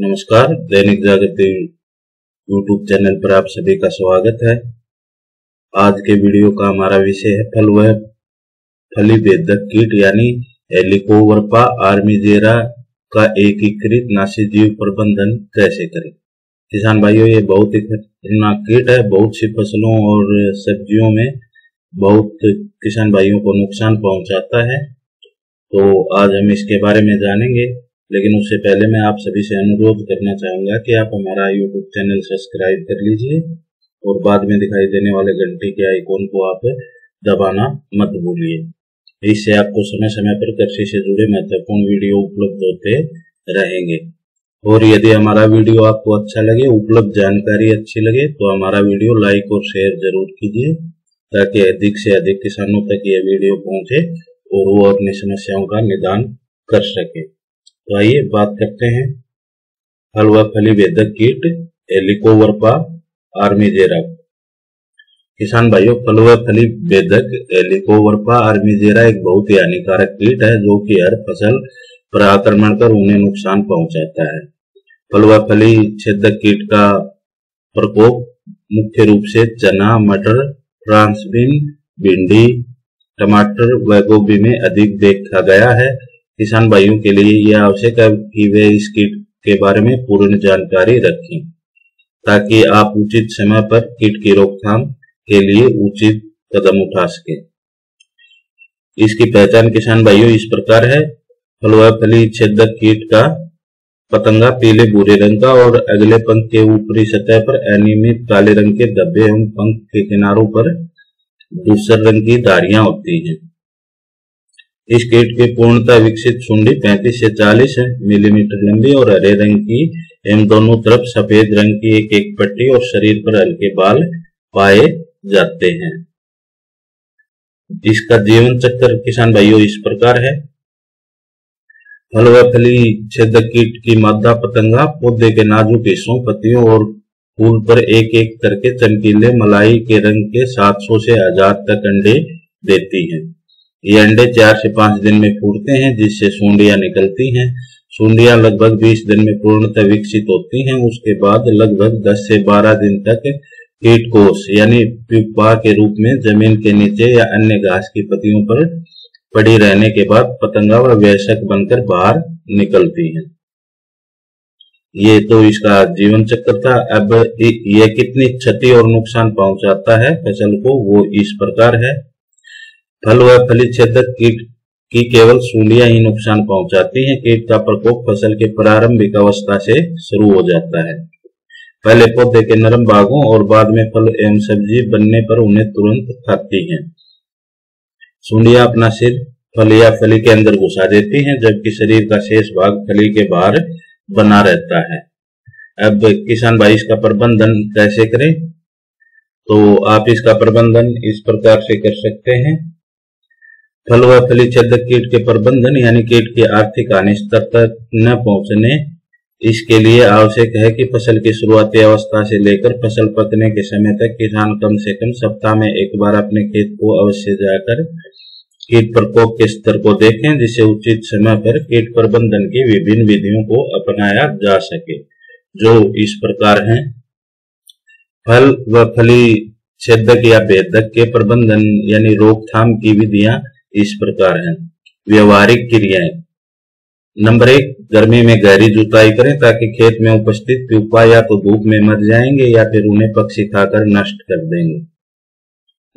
नमस्कार, दैनिक जाग्रति YouTube channel पर आप सभी का स्वागत है। आज के वीडियो का हमारा विषय है फल व फली भेदक कीट यानी हेलिकोवर्पा आर्मिजेरा का एकीकृत नाशी जीव प्रबंधन कैसे करें। किसान भाइयों, ये बहुत ही खतरनाक कीट है। बहुत सी फसलों और सब्जियों में बहुत किसान भाइयों को नुकसान पहुंचाता है, तो आज हम इसके बारे में जानेंगे। लेकिन उससे पहले मैं आप सभी से अनुरोध करना चाहूंगा कि आप हमारा YouTube चैनल सब्सक्राइब कर लीजिए और बाद में दिखाई देने वाले घंटी के आइकॉन को आप दबाना मत भूलिए। इससे आपको समय समय पर कृषि से जुड़े महत्वपूर्ण वीडियो उपलब्ध होते रहेंगे। और यदि हमारा वीडियो आपको अच्छा लगे, उपलब्ध जानकारी अच्छी लगे, तो हमारा वीडियो लाइक और शेयर जरूर कीजिए ताकि अधिक से अधिक किसानों तक यह वीडियो पहुंचे और वो अपनी समस्याओं का निदान कर सके। तो आइए बात करते हैं फल व फली भेदक कीट हेलिकोवर्पा आर्मिजेरा। किसान भाइयों, फल व फली भेदक हेलिकोवर्पा आर्मिजेरा एक बहुत ही हानिकारक कीट है जो कि हर फसल पर आक्रमण कर उन्हें नुकसान पहुंचाता है। फल व फली छेदक कीट का प्रकोप मुख्य रूप से चना, मटर, फ्रांसबीन, भिंडी, टमाटर व गोभी में अधिक देखा गया है। किसान भाइयों के लिए यह आवश्यक है कि वे इस कीट के बारे में पूर्ण जानकारी रखें ताकि आप उचित समय पर कीट की रोकथाम के लिए उचित कदम उठा सकें। इसकी पहचान किसान भाइयों इस प्रकार है। फल व फली छेदक कीट का पतंगा पीले भूरे रंग का और अगले पंख के ऊपरी सतह पर अनियमित काले रंग के धब्बे एवं पंख के किनारों पर धूसर रंग की धारियां होती हैं। इस कीट की पूर्णतः विकसित सुंडी 35 से 40 मिलीमीटर लंबी और हरे रंग की एवं दोनों तरफ सफेद रंग की एक एक पट्टी और शरीर पर हल्के बाल पाए जाते हैं। इसका जीवन चक्र किसान भाइयों इस प्रकार है। फल व फली छेदक कीट की मादा पतंगा पौधे के नाजुक हिस्सों, पत्तियों और फूल पर एक एक करके चमकीले मलाई के रंग के 700 से 1000 तक अंडे देती है। ये अंडे 4 से 5 दिन में फूटते हैं, जिससे सुंडियां निकलती हैं। सुंडियां लगभग 20 दिन में पूर्णतः विकसित होती हैं। उसके बाद लगभग 10 से 12 दिन तक कीट कोष यानी प्यूपा के रूप में जमीन के नीचे या अन्य घास की पत्तियों पर पड़ी रहने के बाद पतंगा व वयस्क बनकर बाहर निकलती हैं। ये तो इसका जीवन चक्र था। अब ये कितनी क्षति और नुकसान पहुंचाता है फसल को, वो इस प्रकार है। फल व फली छेदक कीट की केवल सुंडियां ही नुकसान पहुंचाती हैं। कीट का प्रकोप फसल के प्रारंभिक अवस्था से शुरू हो जाता है। पहले पौधे के नरम भागों और बाद में फल एवं सब्जी बनने पर उन्हें तुरंत खाती हैं। सुंडियां अपना सिर फल या फली के अंदर घुसा देती हैं, जबकि शरीर का शेष भाग फली के बाहर बना रहता है। अब किसान भाई इसका प्रबंधन कैसे करें, तो आप इसका प्रबंधन इस प्रकार से कर सकते हैं। फल व फली छेदक कीट के प्रबंधन यानी कीट की आर्थिक हानि स्तर तक न पहुंचने, इसके लिए आवश्यक है कि फसल की शुरुआती अवस्था से लेकर फसल पकने के समय तक किसान कम से कम सप्ताह में एक बार अपने खेत को अवश्य जाकर कीट प्रकोप के स्तर को देखें, जिससे उचित समय पर कीट प्रबंधन की विभिन्न विधियों को अपनाया जा सके, जो इस प्रकार है। फल व फली छेदक या भेदक के प्रबंधन यानी रोकथाम की विधियां इस प्रकार है। व्यवहारिक क्रियाएं, नंबर 1, गर्मी में गहरी जुताई करें ताकि खेत में उपस्थित प्यूपा या तो धूप में मर जाएंगे या फिर उन्हें पक्षी खाकर नष्ट कर देंगे।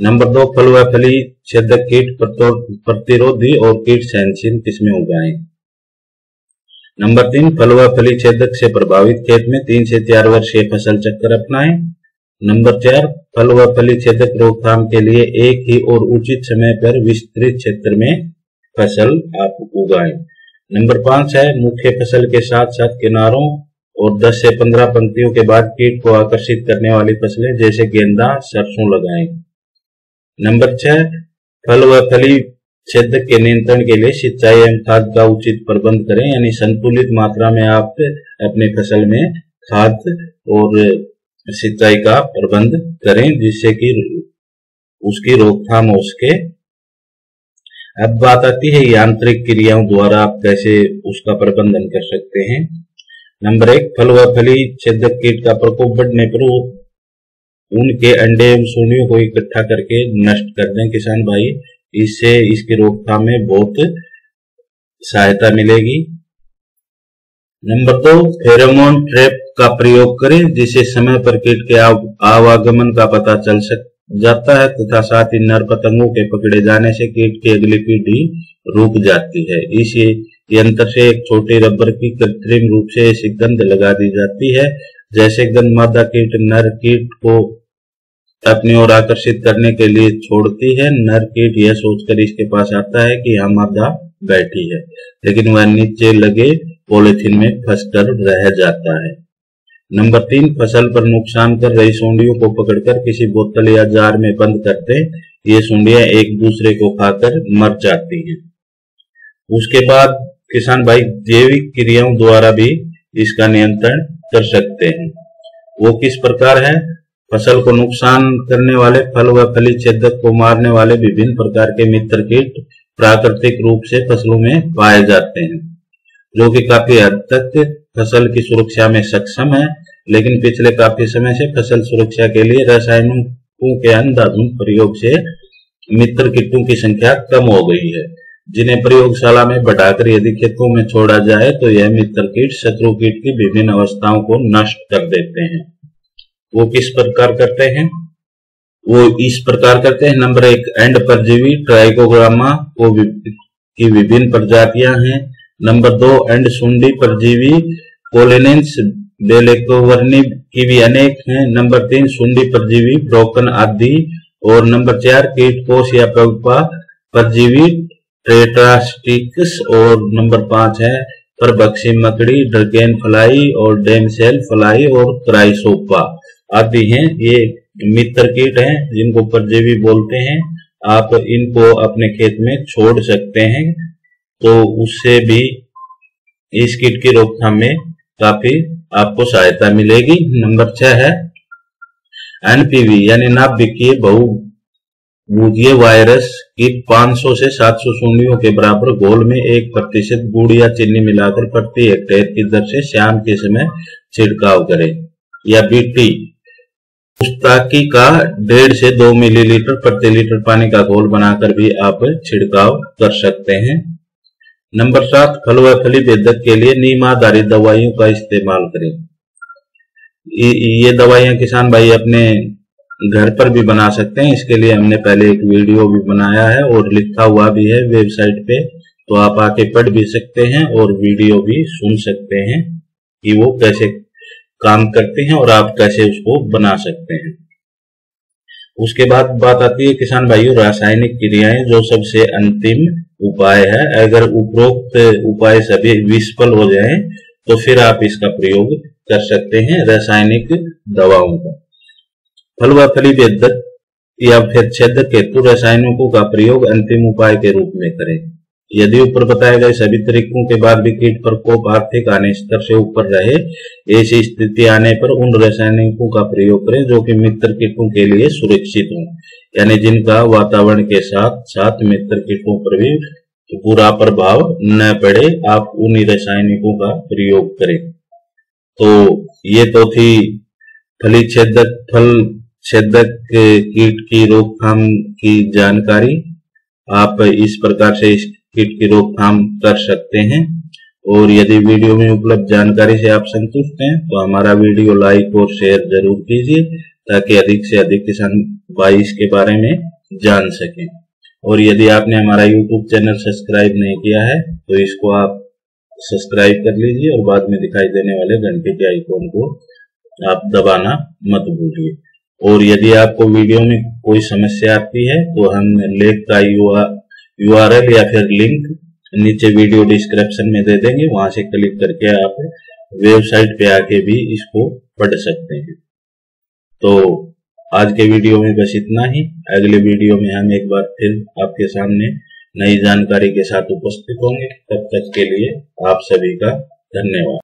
नंबर 2, फल व फली छेदक कीट प्रतिरोधी और कीट सहनशील किस्में उगाएं। नंबर 3, फल व फली छेदक से प्रभावित खेत में 3 से 4 वर्षीय फसल चक्कर अपनाएं। नंबर 4, फल व फली छेदक रोकथाम के लिए एक ही और उचित समय पर विस्तृत क्षेत्र में फसल आप उगाएं। नंबर 5 है, मुख्य फसल के साथ साथ किनारों और 10 से 15 पंक्तियों के बाद कीट को आकर्षित करने वाली फसलें जैसे गेंदा, सरसों लगाएं। नंबर 6, फल व फली छेदक के नियंत्रण के लिए सिंचाई एवं खाद का उचित प्रबंध करें, यानी संतुलित मात्रा में आप अपने फसल में खाद और सिंचाई का प्रबंध करें जिससे कि उसकी रोकथाम हो सके। अब बात आती है यांत्रिक क्रियाओं द्वारा आप कैसे उसका प्रबंधन कर सकते हैं। नंबर 1, फल व फली छेदक कीट का प्रकोप बढ़ने पर उनके अंडे एवं सूनियों को इकट्ठा करके नष्ट कर दें किसान भाई, इससे इसकी रोकथाम में बहुत सहायता मिलेगी। नंबर 2, फेरोमोन ट्रैप का प्रयोग करें जिससे समय पर कीट के आवागमन का पता चल जाता है तथा साथ ही नर पतंगों के पकड़े जाने से कीट की अगली पीढ़ी रुक जाती है। इसे यंत्र से एक छोटे रबर की कृत्रिम रूप से सिकंद लगा दी जाती है। जैसे गंध मादा कीट नर कीट को अपनी ओर आकर्षित करने के लिए छोड़ती है, नर कीट यह सोचकर इसके पास आता है कि यहाँ मादा बैठी है, लेकिन वह नीचे लगे पॉलिथीन में फंसकर रह जाता है। नंबर 3, फसल पर नुकसान कर रही सुंडियों को पकड़कर किसी बोतल या जार में बंद कर दें। ये सुंडियां एक दूसरे को खाकर मर जाती हैं। उसके बाद किसान भाई जैविक क्रियाओं द्वारा भी इसका नियंत्रण कर सकते हैं। वो किस प्रकार है? फसल को नुकसान करने वाले फल व फली छेदक को मारने वाले विभिन्न प्रकार के मित्र कीट प्राकृतिक रूप से फसलों में पाए जाते हैं, जो कि काफी हद तक फसल की सुरक्षा में सक्षम है, लेकिन पिछले काफी समय से फसल सुरक्षा के लिए रसायनों के अंधाधुंध प्रयोग से मित्र कीटों की संख्या कम हो गई है, जिन्हें प्रयोगशाला में बढ़ाकर यदि खेतों में छोड़ा जाए तो यह मित्र कीट शत्रु कीट की विभिन्न अवस्थाओं को नष्ट कर देते हैं। वो किस प्रकार करते हैं? वो इस प्रकार करते हैं। नंबर 1, एंड परजीवी ट्राइकोग्रामा की विभिन्न प्रजातियां हैं। नंबर 2, एंड सुंडी परजीवी कोलेनेंस डेलेकोवर्नी की भी अनेक हैं। नंबर 3, सुंडी परजीवी ब्रोकन आदि। और नंबर 4, कीट कोश या प्यूपा परजीवी टेट्रास्टिकस। और नंबर 5 है परभक्षी मकड़ी ड्रैगन फ्लाई और डेमसेल फ्लाई और क्राइसोपा आदि हैं। ये मित्र कीट हैं जिनको परजीवी बोलते हैं। आप इनको अपने खेत में छोड़ सकते हैं तो उससे भी इस कीट की रोकथाम में काफी आपको सहायता मिलेगी। नंबर 6 है एनपीवी यानी नाभिकीय बहु गुदीय वायरस कीट 500 से 700 सुंडियों के बराबर घोल में 1% गुड़ या चीनी मिलाकर प्रति हेक्टेयर की दर से शाम के समय छिड़काव करें। या बीटी पुस्ताकी का 1.5 से 2 मिलीलीटर प्रति लीटर पानी का घोल बनाकर भी आप छिड़काव कर सकते हैं। नंबर 7, फल व फली भेदक के लिए नीम आधारित दवाइयों का इस्तेमाल करें। ये दवाइयां किसान भाई अपने घर पर भी बना सकते हैं। इसके लिए हमने पहले एक वीडियो भी बनाया है और लिखा हुआ भी है वेबसाइट पे, तो आप आके पढ़ भी सकते हैं और वीडियो भी सुन सकते हैं कि वो कैसे काम करते हैं और आप कैसे उसको बना सकते हैं। उसके बाद बात आती है किसान भाइयों रासायनिक क्रियाएं, जो सबसे अंतिम उपाय है। अगर उपरोक्त उपाय सभी विफल हो जाए तो फिर आप इसका प्रयोग कर सकते हैं रासायनिक दवाओं का। फल व फली भेदक या फिर छेदक हेतु रसायनों का प्रयोग अंतिम उपाय के रूप में करें। यदि ऊपर बताए गए सभी तरीकों के बाद भी कीट प्रकोप आर्थिक हानि स्तर से ऊपर रहे, ऐसी स्थिति आने पर उन रसायनों का प्रयोग करें जो कि मित्र कीटों के लिए सुरक्षित हों, यानी जिनका वातावरण के साथ साथ मित्र कीटों पर भी पूरा प्रभाव न पड़े, आप उन्हीं रसायनिकों का प्रयोग करें। तो ये तो थी फल छेदक कीट की रोकथाम की जानकारी। आप इस प्रकार से इस कीट की रोकथाम कर सकते हैं। और यदि वीडियो में उपलब्ध जानकारी से आप संतुष्ट हैं तो हमारा वीडियो लाइक और शेयर जरूर कीजिए ताकि अधिक से अधिक किसान भाई इसके बारे में जान सकें। और यदि आपने हमारा YouTube चैनल सब्सक्राइब नहीं किया है तो इसको आप सब्सक्राइब कर लीजिए और बाद में दिखाई देने वाले घंटे के आइकॉन को आप दबाना मत भूलिए। और यदि आपको वीडियो में कोई समस्या आती है तो हम लेख का URL या फिर लिंक नीचे वीडियो डिस्क्रिप्शन में दे देंगे, वहां से क्लिक करके आप वेबसाइट पे आके भी इसको पढ़ सकते हैं। तो आज के वीडियो में बस इतना ही। अगले वीडियो में हम एक बार फिर आपके सामने नई जानकारी के साथ उपस्थित होंगे। तब तक के लिए आप सभी का धन्यवाद।